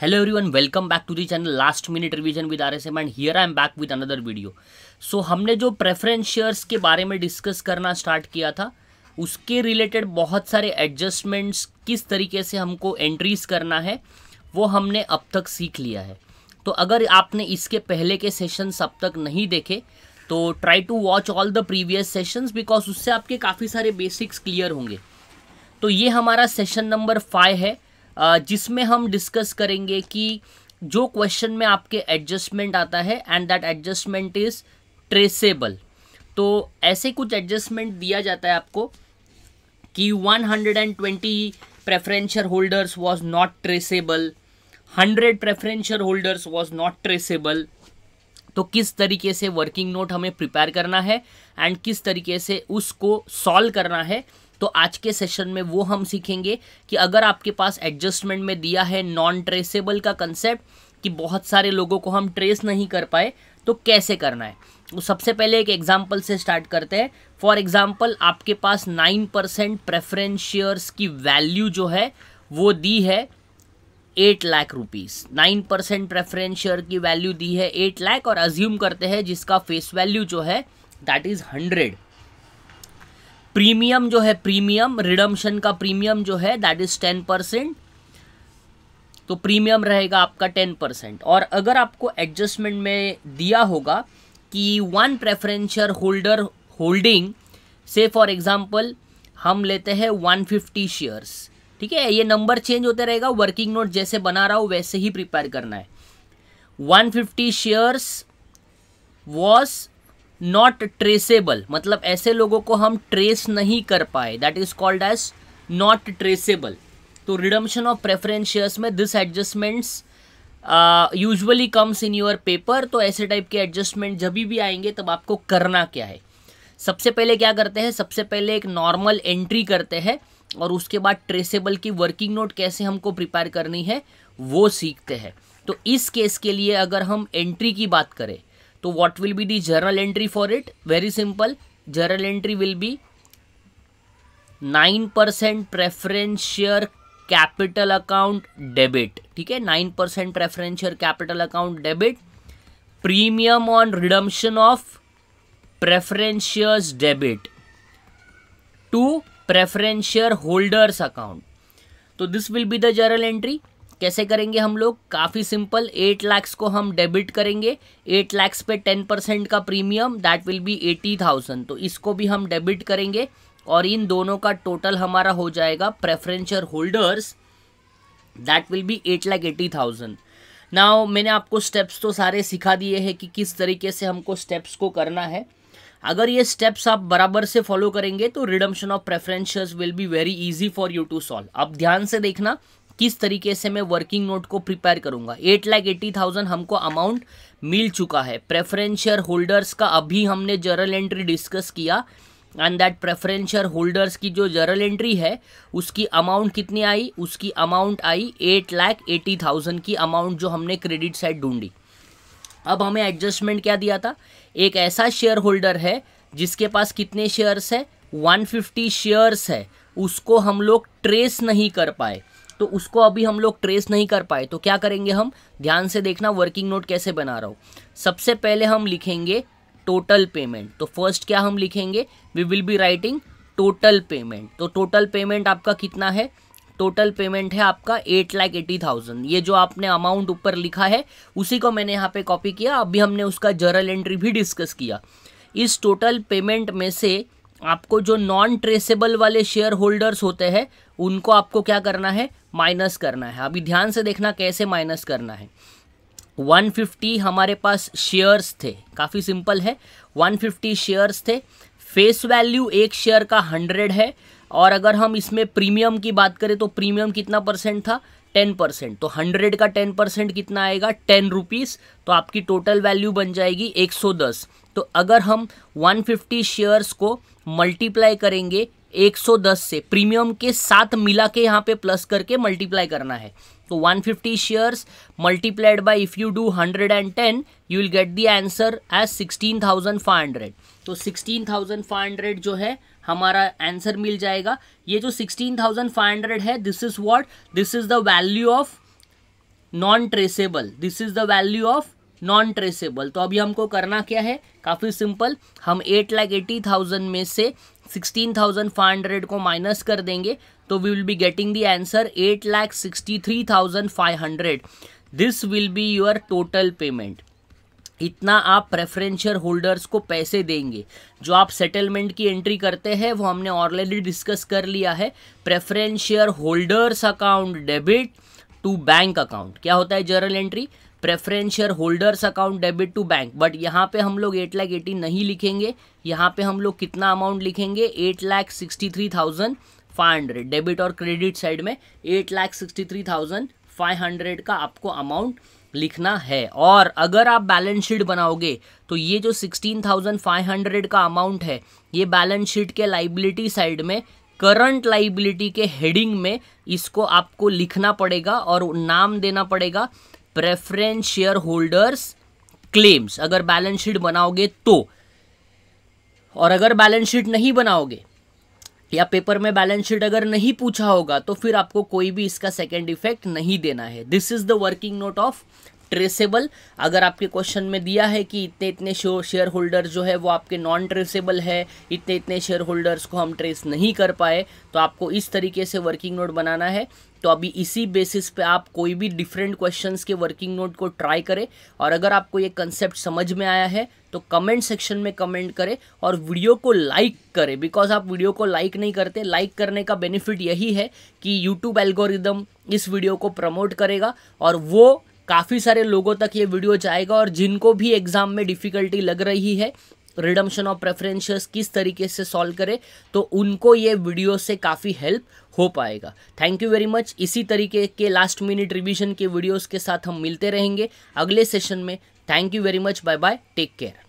Hello everyone, welcome back to the channel Last Minute Revision with RSM and here I am back with another video। So हमने जो preference shares के बारे में discuss करना start किया था उसके रिलेटेड बहुत सारे एडजस्टमेंट्स किस तरीके से हमको एंट्रीज करना है वो हमने अब तक सीख लिया है। तो अगर आपने इसके पहले के सेशंस अब तक नहीं देखे तो try to watch all the previous sessions because उससे आपके काफ़ी सारे बेसिक्स क्लियर होंगे। तो ये हमारा सेशन नंबर 5 है जिसमें हम डिस्कस करेंगे कि जो क्वेश्चन में आपके एडजस्टमेंट आता है and that adjustment is traceable. तो ऐसे कुछ एडजस्टमेंट दिया जाता है आपको कि 120 preferential holders was not traceable, 100 preferential holders was not traceable. तो किस तरीके से वर्किंग नोट हमें प्रिपेयर करना है एंड किस तरीके से उसको सॉल्व करना है तो आज के सेशन में वो हम सीखेंगे कि अगर आपके पास एडजस्टमेंट में दिया है नॉन ट्रेसेबल का कंसेप्ट कि बहुत सारे लोगों को हम ट्रेस नहीं कर पाए तो कैसे करना है। तो सबसे पहले एक एग्जांपल से स्टार्ट करते हैं। फॉर एग्जांपल आपके पास 9% प्रेफरेंस शेयर्स की वैल्यू जो है वो दी है 8 लाख रुपीज़। 9% प्रेफरेंस शेयर की वैल्यू दी है 8 लाख और अज्यूम करते हैं जिसका फेस वैल्यू जो है दैट इज़ 100। प्रीमियम जो है प्रीमियम रिडम्पशन का प्रीमियम जो है दैट इज़ 10%, तो प्रीमियम रहेगा आपका 10%। और अगर आपको एडजस्टमेंट में दिया होगा कि 1 प्रेफरेंशियल होल्डर होल्डिंग से फॉर एग्जांपल हम लेते हैं 150 शेयर्स, ठीक है, ये नंबर चेंज होते रहेगा, वर्किंग नोट जैसे बना रहा हूँ वैसे ही प्रिपेयर करना है। 150 शेयर्स वॉज नॉट ट्रेसेबल, मतलब ऐसे लोगों को हम ट्रेस नहीं कर पाए, that is called as not traceable. तो रिडम्पशन ऑफ प्रेफरेंस शेयर्स में this adjustments usually comes in your paper. तो ऐसे टाइप के एडजस्टमेंट जब भी आएंगे तब आपको करना क्या है, सबसे पहले क्या करते हैं, सबसे पहले एक नॉर्मल एंट्री करते हैं और उसके बाद ट्रेसेबल की वर्किंग नोट कैसे हमको प्रिपेयर करनी है वो सीखते हैं। तो इस केस के लिए अगर हम एंट्री की बात करें तो what will be the journal entry for it? Very simple. Journal entry will be 9% preference share capital account debit. ठीक है, 9% preference share capital account debit. Premium on redemption of preference shares debit to preference share holders account. तो this will be the journal entry. कैसे करेंगे हम लोग, काफ़ी simple, 8 lakh को हम डेबिट करेंगे, 8 लाख पे 10% का प्रीमियम दैट विल बी 80,000, तो इसको भी हम डेबिट करेंगे और इन दोनों का टोटल हमारा हो जाएगा preferential holders that will be 8,80,000। Now मैंने आपको स्टेप्स तो सारे सिखा दिए हैं कि किस तरीके से हमको स्टेप्स को करना है। अगर ये स्टेप्स आप बराबर से फॉलो करेंगे तो redemption of preference shares will be very easy for you to solve. आप ध्यान से देखना किस तरीके से मैं वर्किंग नोट को प्रिपेयर करूंगा। 8,80,000 हमको अमाउंट मिल चुका है। प्रेफरेंस शेयर होल्डर्स का अभी हमने जर्नल एंट्री डिस्कस किया and that preference share holders की जो जर्नल एंट्री है उसकी अमाउंट कितनी आई, उसकी अमाउंट आई 8,80,000 की अमाउंट जो हमने क्रेडिट साइड ढूंढी। अब हमें एडजस्टमेंट क्या दिया था, एक ऐसा शेयर होल्डर है जिसके पास कितने शेयर्स है, 150 शेयर्स है, उसको हम लोग ट्रेस नहीं कर पाए। तो उसको अभी हम लोग ट्रेस नहीं कर पाए तो क्या करेंगे हम, ध्यान से देखना वर्किंग नोट कैसे बना रहा हूँ। सबसे पहले हम लिखेंगे टोटल पेमेंट। तो फर्स्ट क्या हम लिखेंगे, we will be writing total payment. तो टोटल पेमेंट आपका कितना है, टोटल पेमेंट है आपका 8,80,000। ये जो आपने अमाउंट ऊपर लिखा है उसी को मैंने यहाँ पे कॉपी किया, अभी हमने उसका जर्नल एंट्री भी डिस्कस किया। इस टोटल पेमेंट में से आपको जो नॉन ट्रेसेबल वाले शेयर होल्डर्स होते हैं उनको आपको क्या करना है, माइनस करना है। अभी ध्यान से देखना कैसे माइनस करना है। 150 हमारे पास शेयर्स थे, काफ़ी सिंपल है, 150 शेयर्स थे, फेस वैल्यू एक शेयर का 100 है और अगर हम इसमें प्रीमियम की बात करें तो प्रीमियम कितना परसेंट था, 10%। तो 100 का 10% कितना आएगा, 10 रुपीज़। तो आपकी टोटल वैल्यू बन जाएगी 110। तो अगर हम 150 शेयर्स को मल्टीप्लाई करेंगे 110 से, प्रीमियम के साथ मिला के यहाँ पे प्लस करके मल्टीप्लाई करना है। तो 150 shares multiplied by if you do 110 you will get the answer as 16,500। तो 16,500 जो है हमारा आंसर मिल जाएगा। ये जो 16,500 है this is what, this is the value of non traceable, this is the value of non traceable. तो अभी हमको करना क्या है, काफ़ी सिंपल, हम 8,80,000 में से 16,500 को माइनस कर देंगे तो we will be getting the answer 8,63,500। This will be your total payment. इतना आप प्रेफरेंशियल होल्डर्स को पैसे देंगे। जो आप सेटलमेंट की एंट्री करते हैं वो हमने ऑलरेडी डिस्कस कर लिया है। Preferential holders account debit to bank account क्या होता है journal entry, preferential holders account debit to bank. But यहाँ पे हम लोग 8,80,000 नहीं लिखेंगे, यहाँ पे हम लोग कितना अमाउंट लिखेंगे 8,63,500। डेबिट और क्रेडिट साइड में 8,63,500 का आपको अमाउंट लिखना है। और अगर आप बैलेंस शीट बनाओगे तो ये जो 16,500 का अमाउंट है ये बैलेंस शीट के लाइबिलिटी साइड में करंट लाइबिलिटी के हेडिंग में इसको आपको लिखना पड़ेगा और नाम देना पड़ेगा प्रेफरेंस शेयर होल्डर्स क्लेम्स अगर बैलेंस शीट बनाओगे तो। और अगर बैलेंस शीट नहीं बनाओगे या पेपर में बैलेंस शीट अगर नहीं पूछा होगा तो फिर आपको कोई भी इसका सेकेंड इफेक्ट नहीं देना है। This is the working note of traceable. अगर आपके क्वेश्चन में दिया है कि इतने इतने शेयर होल्डर्स जो है वो आपके नॉन ट्रेसेबल है, इतने इतने शेयर होल्डर्स को हम ट्रेस नहीं कर पाए, तो आपको इस तरीके से वर्किंग नोट बनाना है। तो अभी इसी बेसिस पे आप कोई भी डिफरेंट क्वेश्चंस के वर्किंग नोट को ट्राई करें। और अगर आपको ये कंसेप्ट समझ में आया है तो कमेंट सेक्शन में कमेंट करें और वीडियो को लाइक करें, बिकॉज आप वीडियो को लाइक नहीं करते। लाइक करने का बेनिफिट यही है कि यूट्यूब एल्गोरिदम इस वीडियो को प्रमोट करेगा और वो काफ़ी सारे लोगों तक ये वीडियो जाएगा। और जिनको भी एग्ज़ाम में डिफ़िकल्टी लग रही है रिडम्पशन ऑफ प्रेफरेंसेस किस तरीके से सॉल्व करें, तो उनको ये वीडियो से काफ़ी हेल्प हो पाएगा। Thank you very much. इसी तरीके के लास्ट मिनट रिवीजन के वीडियोस के साथ हम मिलते रहेंगे अगले सेशन में। Thank you very much, bye bye, take care.